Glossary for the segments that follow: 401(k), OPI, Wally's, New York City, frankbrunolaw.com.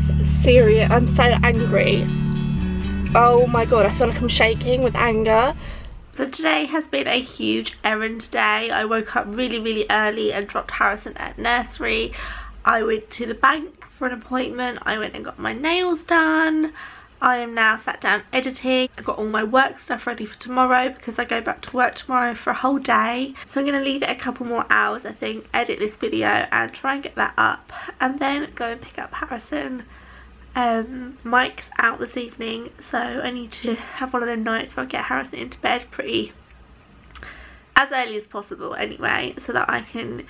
have serious, I'm so angry. Oh my god, I feel like I'm shaking with anger. So today has been a huge errand day. I woke up really, really early and dropped Harrison at nursery. I went to the bank for an appointment. I went and got my nails done. I am now sat down editing. I've got all my work stuff ready for tomorrow because I go back to work tomorrow for a whole day. So I'm going to leave it a couple more hours, I think, edit this video and try and get that up. And then go and pick up Harrison. Mike's out this evening, so I need to have one of them nights where I get Harrison into bed pretty as early as possible anyway, so that I can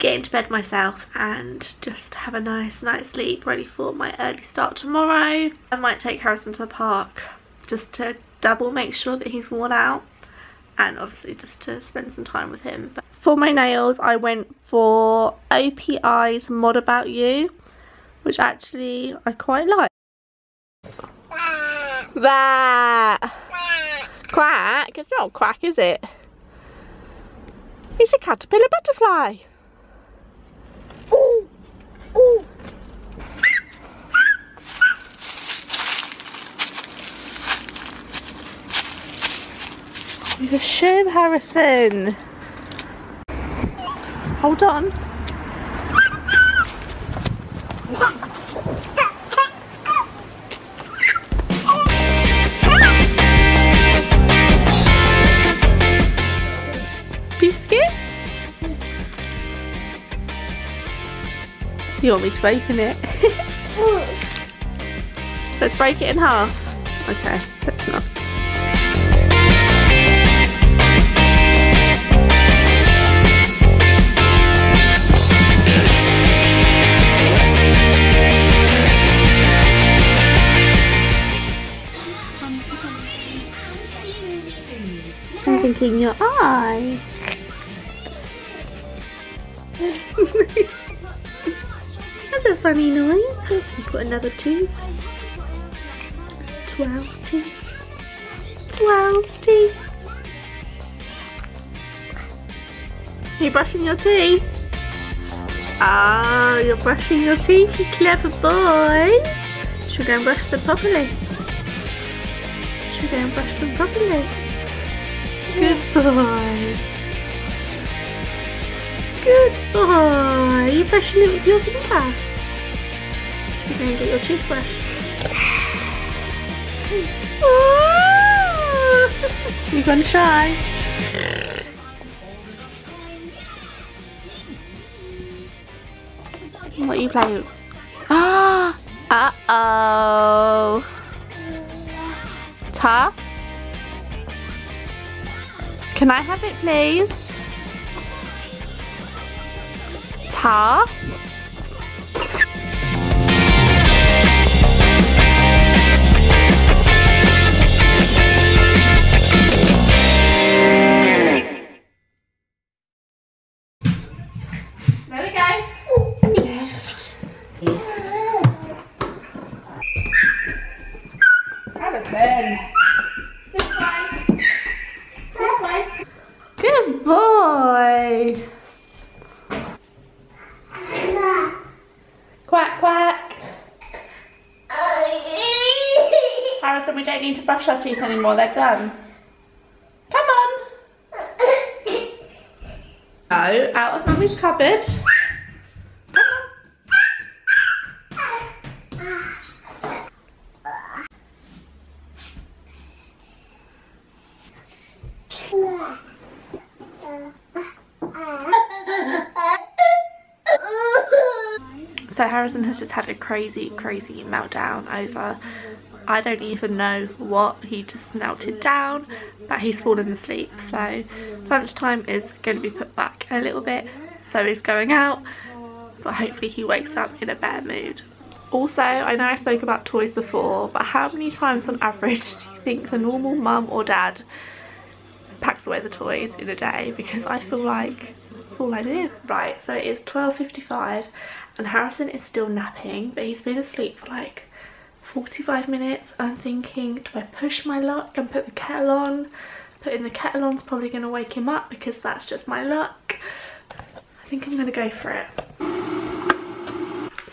get into bed myself and just have a nice night's sleep ready for my early start tomorrow. I might take Harrison to the park just to double make sure that he's worn out and obviously just to spend some time with him. But for my nails I went for OPI's Mod About You, which actually I quite like. That quack. It's not a quack, is it? It's a caterpillar butterfly. Ooh, ooh. You're a shame, Harrison. Hold on. You want me to open it? Let's break it in half. Okay, let's not. I'm thinking your eye. That's a funny noise. You put another two. 12 teeth. 12 teeth. Are you brushing your teeth? Ah, oh, you're brushing your teeth, you clever boy. Should we go and brush them properly? Should we go and brush them properly? Good boy. Good boy. You're brushing it with your finger. You're going to get your toothbrush. Oh, you're going to try. What are you playing with? Uh-oh. Ta? Can I have it, please? Ta? Quack, quack. Harrison, we don't need to brush our teeth anymore, they're done. Come on. No, out of Mummy's cupboard. So Harrison has just had a crazy, crazy meltdown over, I don't even know what, he just melted down, but he's fallen asleep. So lunchtime is going to be put back a little bit, so he's going out, but hopefully he wakes up in a better mood. Also, I know I spoke about toys before, but how many times on average do you think the normal mum or dad packs away the toys in a day? Because I feel like that's all I do. Right, so it is 12:55. And Harrison is still napping, but he's been asleep for like 45 minutes. I'm thinking, do I push my luck and put the kettle on? Putting the kettle on's probably going to wake him up because that's just my luck. I think I'm going to go for it.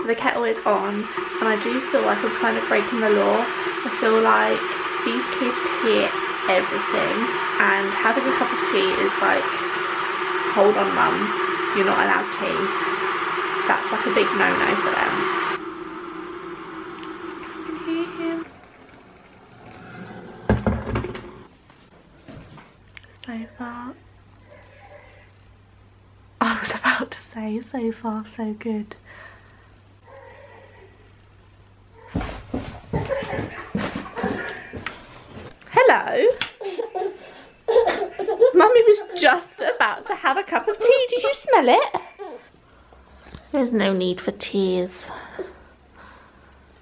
So the kettle is on, and I do feel like I'm kind of breaking the law. I feel like these kids hear everything, and having a cup of tea is like, hold on mum, you're not allowed tea. That's like a big no-no for them. I can hear him. So far, I was about to say, so far so good. Hello. Mummy was just about to have a cup of tea. Did you smell it? There's no need for tears.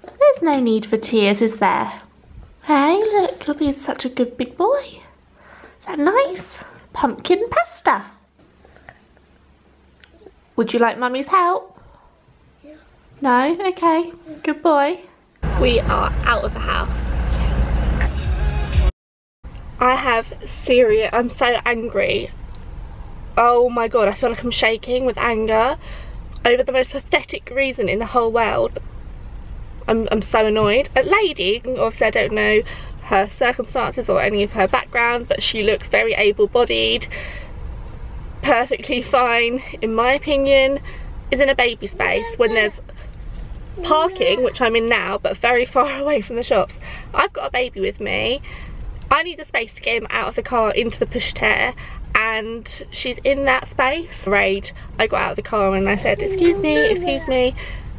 There's no need for tears, is there? Hey, look, you're being such a good big boy. Is that nice? Pumpkin pasta. Would you like Mummy's help? Yeah. No? Okay. Good boy. We are out of the house. Yes. I have serious... I'm so angry. Oh my god, I feel like I'm shaking with anger over the most pathetic reason in the whole world. I'm so annoyed. A lady, obviously I don't know her circumstances or any of her background, but she looks very able-bodied. Perfectly fine, in my opinion, is in a baby space when there's parking, which I'm in now, but very far away from the shops. I've got a baby with me. I need the space to get him out of the car into the pushchair, and she's in that space. Rage. I got out of the car and I said, excuse me,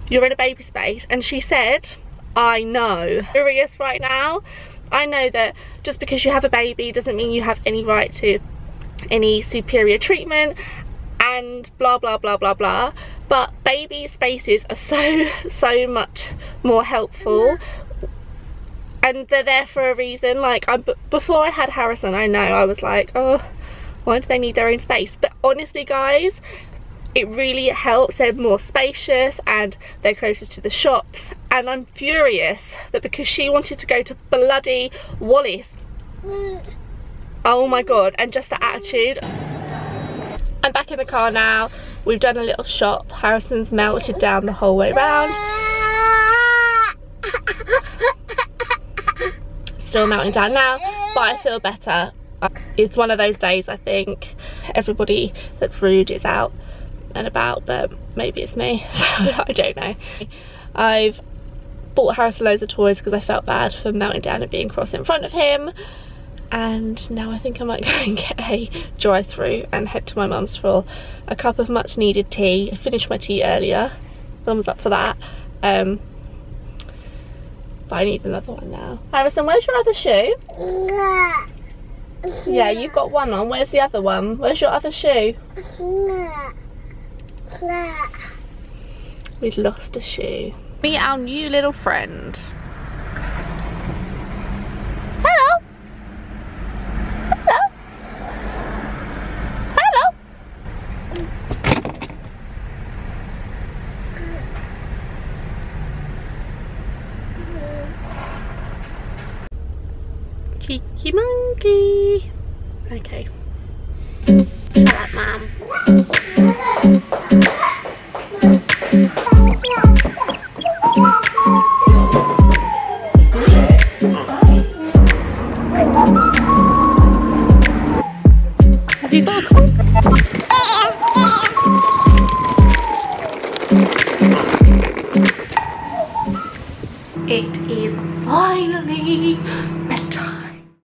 you're in a baby space. And she said, I know. Furious right now. I know that just because you have a baby doesn't mean you have any right to any superior treatment and blah blah blah blah blah, but baby spaces are so much more helpful, and they're there for a reason. Like, before I had Harrison, I know I was like, oh, why do they need their own space? But honestly guys, it really helps. They're more spacious and they're closer to the shops, and I'm furious that because she wanted to go to bloody Wally's. Oh my god, and just the attitude. I'm back in the car now. We've done a little shop. Harrison's melted down the whole way round. Still melting down now, but I feel better. It's one of those days, I think. Everybody that's rude is out and about, but maybe it's me. I don't know. I've bought Harrison loads of toys because I felt bad for melting down and being cross in front of him. And now I think I might go and get a drive through and head to my mum's for a cup of much needed tea. I finished my tea earlier, thumbs up for that. But I need another one now. Harrison, where's your other shoe? Yeah, you've got one on, where's the other one? Where's your other shoe? We've lost a shoe. Meet our new little friend. Cheeky monkey. Okay. Hello, Mum. Have you got a cold? It is finally